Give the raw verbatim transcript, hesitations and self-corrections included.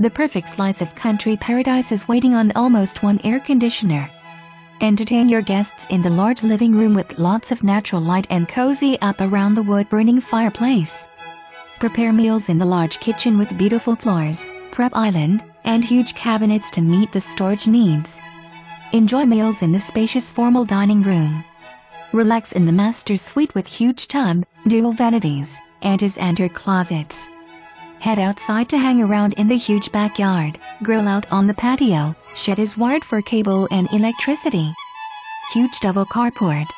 The perfect slice of country paradise is waiting on almost one air conditioner. Entertain your guests in the large living room with lots of natural light and cozy up around the wood-burning fireplace. Prepare meals in the large kitchen with beautiful floors, prep island, and huge cabinets to meet the storage needs. Enjoy meals in the spacious formal dining room. Relax in the master suite with huge tub, dual vanities, and his and her closets. Head outside to hang around in the huge backyard, grill out on the patio, shed is wired for cable and electricity. Huge double carport,